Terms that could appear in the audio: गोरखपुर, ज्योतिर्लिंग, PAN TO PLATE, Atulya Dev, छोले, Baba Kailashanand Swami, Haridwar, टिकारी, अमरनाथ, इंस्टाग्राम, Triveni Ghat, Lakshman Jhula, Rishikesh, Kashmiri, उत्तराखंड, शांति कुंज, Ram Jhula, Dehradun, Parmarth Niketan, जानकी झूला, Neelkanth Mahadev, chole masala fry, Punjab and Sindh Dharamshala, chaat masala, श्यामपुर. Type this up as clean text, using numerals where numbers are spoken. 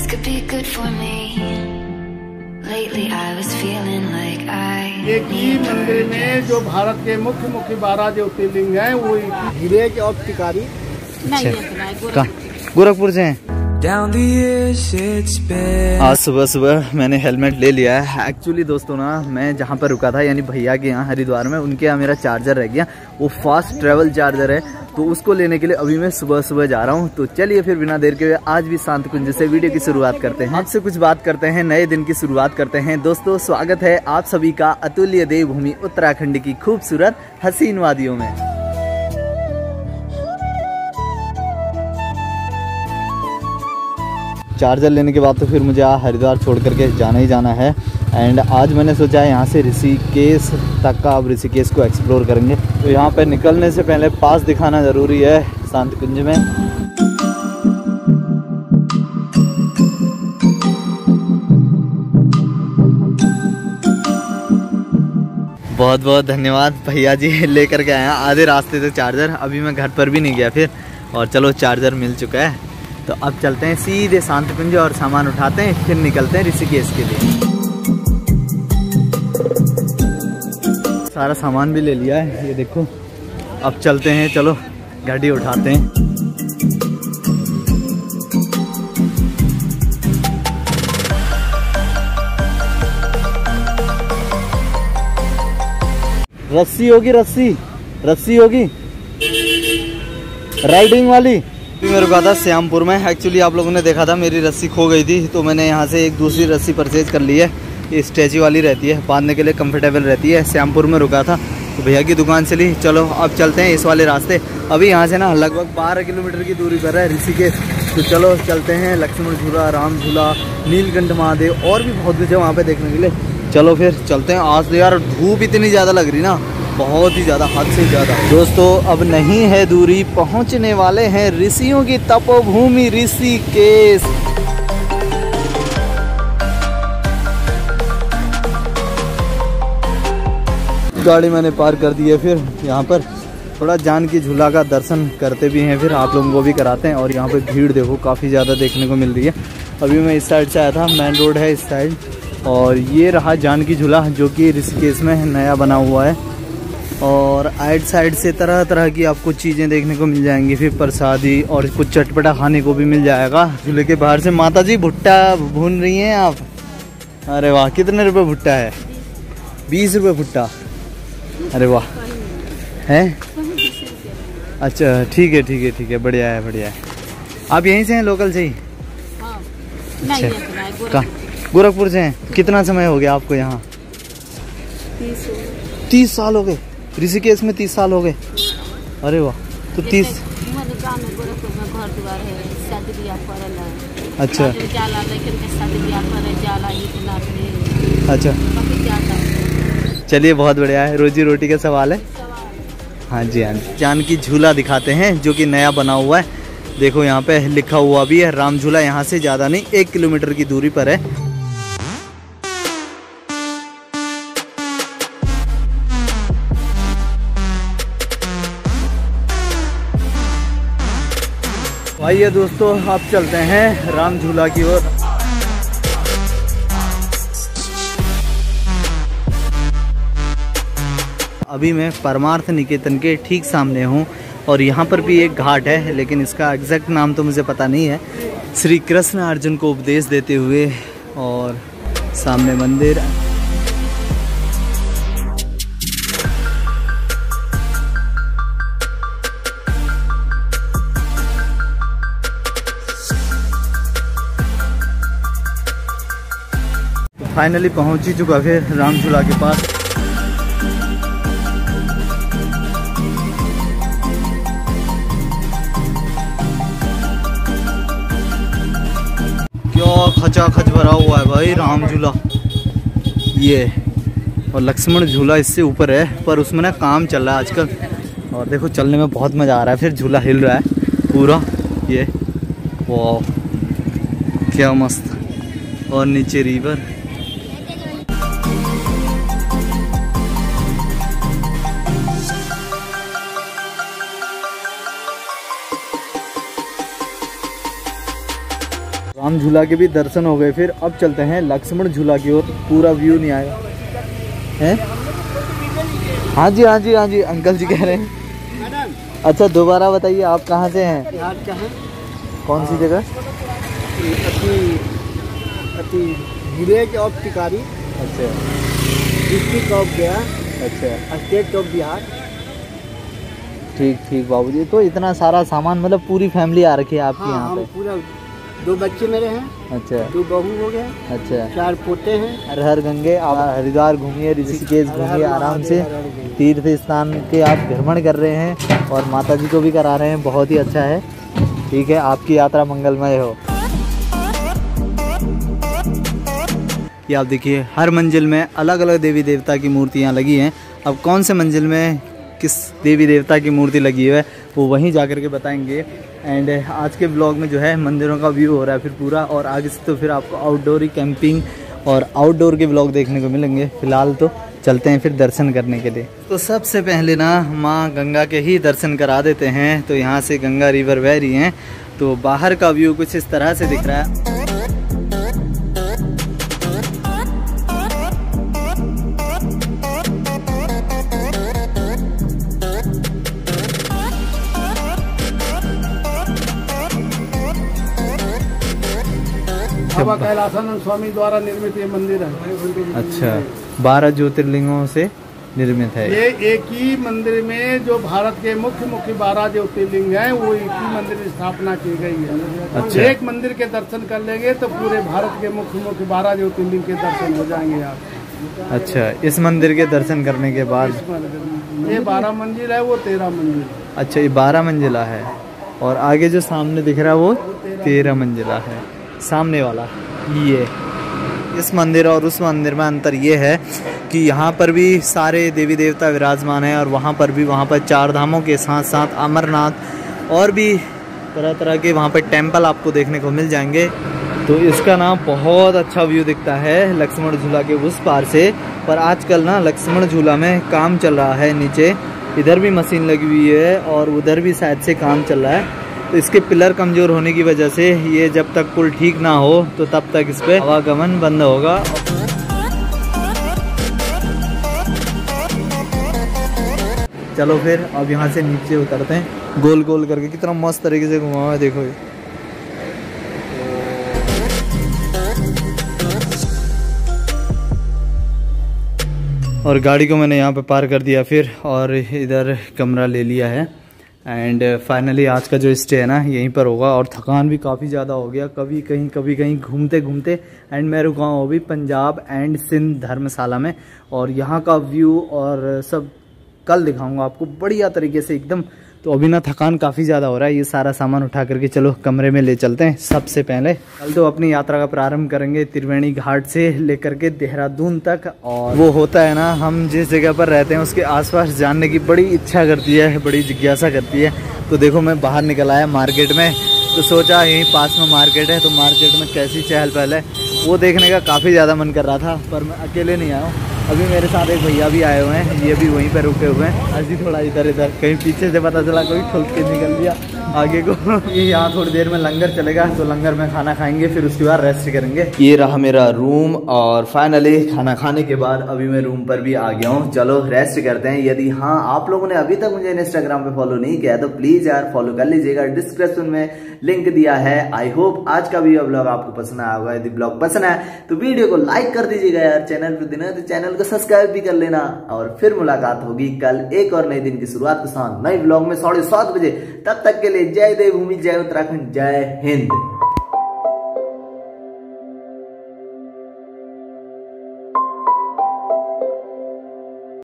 This could be good for me. Lately I was feeling like I एक ही मंदिर में जो भारत के मुख्य 12 ज्योतिर्लिंग हैं वो हीरे के और टिकारी गोरखपुर से हैं। आज सुबह मैंने हेलमेट ले लिया है। एक्चुअली दोस्तों ना मैं जहाँ पर रुका था यानी भैया के यहाँ हरिद्वार में, उनके यहाँ मेरा चार्जर रह गया। वो फास्ट ट्रैवल चार्जर है तो उसको लेने के लिए अभी मैं सुबह जा रहा हूँ। तो चलिए फिर बिना देर के आज भी शांति कुंज से वीडियो की शुरुआत करते हैं। आपसे कुछ बात करते हैं, नए दिन की शुरुआत करते हैं। दोस्तों स्वागत है आप सभी का अतुल्य देव भूमि उत्तराखंड की खूबसूरत हसीन वादियों में। चार्जर लेने के बाद तो फिर मुझे हरिद्वार छोड़ करके जाना ही जाना है। एंड आज मैंने सोचा है यहाँ से ऋषिकेश तक का, अब ऋषिकेश को एक्सप्लोर करेंगे। तो यहाँ पर निकलने से पहले पास दिखाना ज़रूरी है शांति कुंज में। बहुत बहुत धन्यवाद भैया जी, लेकर के आया आधे रास्ते से चार्जर। अभी मैं घर पर भी नहीं गया फिर, और चलो चार्जर मिल चुका है। तो अब चलते हैं सीधे शांति कुंज और सामान उठाते हैं, फिर निकलते हैं ऋषिकेश के लिए। सारा सामान भी ले लिया है ये देखो। अब चलते हैं, चलो गाड़ी उठाते हैं। रस्सी होगी, रस्सी होगी राइडिंग वाली। मैं रुका था श्यामपुर में। एक्चुअली आप लोगों ने देखा था मेरी रस्सी खो गई थी, तो मैंने यहाँ से एक दूसरी रस्सी परचेज कर ली है। ये स्ट्रेची वाली रहती है, बांधने के लिए कंफर्टेबल रहती है। श्यामपुर में रुका था तो भैया की दुकान से ली। चलो अब चलते हैं इस वाले रास्ते। अभी यहाँ से ना लगभग 12 किलोमीटर की दूरी पर है ऋषिकेश। तो चलो चलते हैं लक्ष्मण झूला, राम झूला, नीलकंठ महादेव और भी बहुत कुछ है वहाँ पर देखने के लिए। चलो फिर चलते हैं। आज तो यार धूप इतनी ज़्यादा लग रही ना, बहुत ही ज़्यादा, हद से ज़्यादा। दोस्तों अब नहीं है दूरी, पहुंचने वाले हैं ऋषियों की तपोभूमि ऋषिकेश। गाड़ी मैंने पार कर दी है। फिर यहाँ पर थोड़ा जानकी झूला का दर्शन करते भी हैं, फिर आप लोगों को भी कराते हैं। और यहाँ पे भीड़ देखो काफ़ी ज़्यादा देखने को मिल रही है। अभी मैं इस साइड से आया था, मेन रोड है इस साइड। और ये रहा जानकी झूला जो कि ऋषिकेश में नया बना हुआ है। और आइट साइड से तरह तरह की आपको चीज़ें देखने को मिल जाएंगी, फिर प्रसादी और कुछ चटपटा खाने को भी मिल जाएगा। झूले के बाहर से माता जी भुट्टा भून रही हैं आप। अरे वाह, कितने रुपए भुट्टा है? 20 रुपये भुट्टा। अरे वाह, हैं? अच्छा ठीक है, ठीक है, ठीक है, बढ़िया है, बढ़िया है। आप यहीं से हैं, लोकल से ही? अच्छा, गोरखपुर से हैं। कितना समय हो गया आपको यहाँ? 30 साल हो गए ऋषिकेश में? 30 साल हो गए, अरे वाह। तो 30 अच्छा, अच्छा, चलिए बहुत बढ़िया है। रोजी रोटी का सवाल है। हाँ जी, हाँ जी। जानकी झूला दिखाते हैं जो कि नया बना हुआ है। देखो यहाँ पे लिखा हुआ भी है राम झूला, यहाँ से ज़्यादा नहीं 1 किलोमीटर की दूरी पर है। आइए दोस्तों आप चलते हैं राम झूला की ओर। अभी मैं परमार्थ निकेतन के ठीक सामने हूँ और यहाँ पर भी एक घाट है, लेकिन इसका एग्जैक्ट नाम तो मुझे पता नहीं है। श्री कृष्ण अर्जुन को उपदेश देते हुए, और सामने मंदिर। फाइनली पहुंच ही चुका फिर राम झूला के पास। क्या खचाखच भरा हुआ है भाई राम झूला ये। और लक्ष्मण झूला इससे ऊपर है, पर उसमें ना काम चल रहा है आजकल। और देखो चलने में बहुत मज़ा आ रहा है, फिर झूला हिल रहा है पूरा ये। वाह क्या मस्त। और नीचे रिवर। राम झूला के भी दर्शन हो गए। फिर अब चलते हैं लक्ष्मण झूला की ओर। पूरा व्यू नहीं आया है। हाँ जी हाँ जी हाँ जी अंकल जी कह रहे हैं। अच्छा दोबारा बताइए आप कहाँ से हैं? बिहार के हैं। कौन सी जगह? Village of टिकारी। अच्छा डिस्ट्रिक्ट ऑफ गया। अच्छा स्टेट ऑफ बिहार। ठीक ठीक बाबूजी। तो इतना सारा सामान मतलब पूरी फैमिली आ रखी है आपके? हाँ, यहाँ पे पूरा। दो बच्चे मेरे हैं। अच्छा दो बहू हो गए। अच्छा चार पोते हैं। हर हर गंगे आप हरिद्वार घूमिए, ऋषिकेश घूमिए आराम से। तीर्थ स्थान के आप भ्रमण कर रहे हैं और माता जी को भी करा रहे हैं, बहुत ही अच्छा है। ठीक है, आपकी यात्रा मंगलमय हो। ये आप देखिए हर मंजिल में अलग अलग देवी देवता की मूर्तियाँ लगी हैं। अब कौन से मंजिल में किस देवी देवता की मूर्ति लगी हुई है वो वहीं जा कर के बताएंगे। एंड आज के ब्लॉग में जो है मंदिरों का व्यू हो रहा है फिर पूरा, और आगे से तो फिर आपको आउटडोर ही कैंपिंग और आउटडोर के ब्लॉग देखने को मिलेंगे। फिलहाल तो चलते हैं फिर दर्शन करने के लिए। तो सबसे पहले ना माँ गंगा के ही दर्शन करा देते हैं। तो यहाँ से गंगा रिवर बह रही हैं, तो बाहर का व्यू कुछ इस तरह से दिख रहा है। बाबा कैलाशानंद स्वामी द्वारा निर्मित ये मंदिर है। अच्छा 12 ज्योतिर्लिंगों से निर्मित है ये। एक ही मंदिर में जो भारत के मुख्य 12 ज्योतिर्लिंग हैं वो एक ही मंदिर की स्थापना की गई है। अच्छा। एक मंदिर के दर्शन कर लेंगे तो पूरे भारत के मुख्य 12 ज्योतिर्लिंग के दर्शन हो जाएंगे आप। अच्छा इस मंदिर के दर्शन करने के बाद? ये 12 मंजिल है, वो 13 मंजिल। अच्छा ये 12 मंजिला है और आगे जो सामने दिख रहा है वो 13 मंजिला है। सामने वाला ये इस मंदिर और उस मंदिर में अंतर ये है कि यहाँ पर भी सारे देवी देवता विराजमान हैं और वहाँ पर चार धामों के साथ साथ अमरनाथ और भी तरह तरह के वहाँ पर टेंपल आपको देखने को मिल जाएंगे। तो इसका ना बहुत अच्छा व्यू दिखता है लक्ष्मण झूला के उस पार से। पर आजकल ना लक्ष्मण झूला में काम चल रहा है, नीचे इधर भी मशीन लगी हुई है और उधर भी शायद से काम चल रहा है। इसके पिलर कमज़ोर होने की वजह से ये जब तक पुल ठीक ना हो तो तब तक इस पर आवागमन बंद होगा। चलो फिर अब यहाँ से नीचे उतरते हैं। गोल गोल करके कितना मस्त तरीके से घुमा हुआ है, देखो। और गाड़ी को मैंने यहाँ पे पार कर दिया फिर, और इधर कमरा ले लिया है। एंड फाइनली आज का जो स्टे है ना यहीं पर होगा। और थकान भी काफ़ी ज़्यादा हो गया, कभी कहीं घूमते घूमते। एंड मैं रुका हूँ अभी पंजाब एंड सिंध धर्मशाला में, और यहाँ का व्यू और सब कल दिखाऊंगा आपको बढ़िया तरीके से एकदम। तो अभी ना थकान काफ़ी ज़्यादा हो रहा है। ये सारा सामान उठा करके चलो कमरे में ले चलते हैं। सबसे पहले कल तो अपनी यात्रा का प्रारंभ करेंगे त्रिवेणी घाट से लेकर के देहरादून तक। और वो होता है ना हम जिस जगह पर रहते हैं उसके आसपास जानने की बड़ी इच्छा करती है, बड़ी जिज्ञासा करती है। तो देखो मैं बाहर निकल आया मार्केट में, तो सोचा यहीं पास में मार्केट है तो मार्केट में कैसी चहल पहल है वो देखने का काफ़ी ज़्यादा मन कर रहा था। पर मैं अकेले नहीं आया हूँ, अभी मेरे साथ एक भैया भी आए हुए हैं, ये भी वहीं पर रुके हुए हैं। आज ही थोड़ा इधर इधर कहीं पीछे से पता चला कोई ठोक के निकल दिया आगे को। ये यहाँ थोड़ी देर में लंगर चलेगा तो लंगर में खाना खाएंगे, फिर उसके बाद रेस्ट करेंगे। ये रहा मेरा रूम, और फाइनली खाना खाने के बाद अभी मैं रूम पर भी आ गया हूँ। चलो रेस्ट करते हैं। यदि हाँ आप लोगों ने अभी तक मुझे इंस्टाग्राम पे फॉलो नहीं किया तो प्लीज़ यार फॉलो कर लीजिएगा, डिस्क्रिप्शन में लिंक दिया है। आई होप आज का भी ब्लॉग आपको पसंद आया होगा। यदि ब्लॉग पसंद आया तो वीडियो को लाइक कर दीजिएगा यार, चैनल पर देना तो चैनल को सब्सक्राइब भी कर लेना। और फिर मुलाकात होगी कल एक और नए दिन की शुरुआत के साथ नए ब्लॉग में 7:30 बजे। तब तक के लिए जय देवभूमि, जय उत्तराखंड, जय हिंद।